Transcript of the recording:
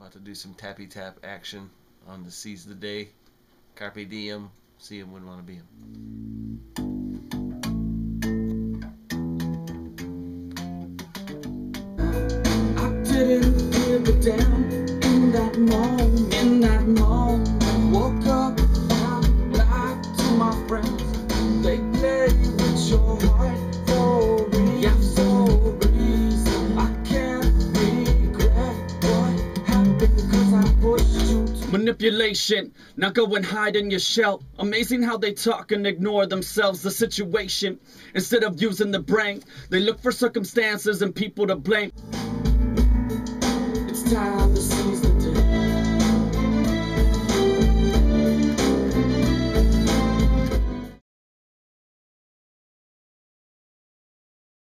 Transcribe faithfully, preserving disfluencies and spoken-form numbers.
about to do some tappy tap action on the seize the day. Carpe diem, see him when wanna be him. Down in that moment, in that moment, woke up and lied to my friends. They played with your heart for a reason. I can't regret what happened because I pushed you. Manipulation, now go and hide in your shell. Amazing how they talk and ignore themselves, the situation. Instead of using the brain, they look for circumstances and people to blame. Time to